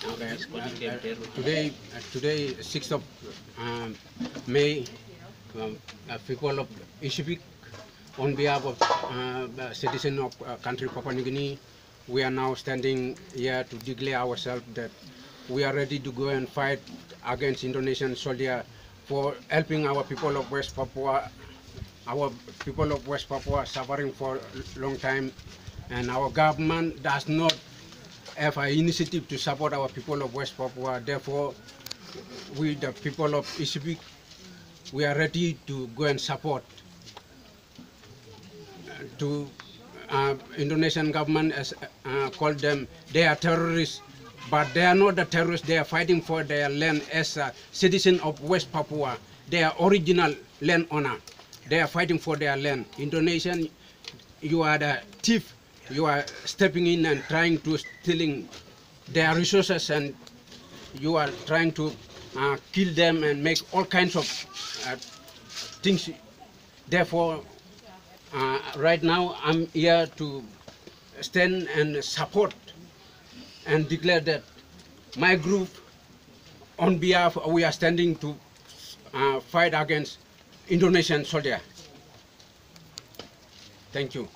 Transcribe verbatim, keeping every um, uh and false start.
Today, uh, today, sixth of um, May, um, uh, people of Ishibik, on behalf of uh, citizen of uh, country Papua New Guinea, we are now standing here to declare ourselves that we are ready to go and fight against Indonesian soldiers for helping our people of West Papua. Our people of West Papua are suffering for a long time, and our government does not have an initiative to support our people of West Papua. Therefore, we, the people of Ishibik, we are ready to go and support to uh, Indonesian government as uh, called them. They are terrorists, but they are not the terrorists. They are fighting for their land as a citizen of West Papua. They are original land owner. They are fighting for their land. Indonesian, you are the thief. You are stepping in and trying to stealing their resources, and you are trying to uh, kill them and make all kinds of uh, things. Therefore, Uh, right now, I'm here to stand and support and declare that my group, on behalf, we are standing to uh, fight against Indonesian soldiers. Thank you.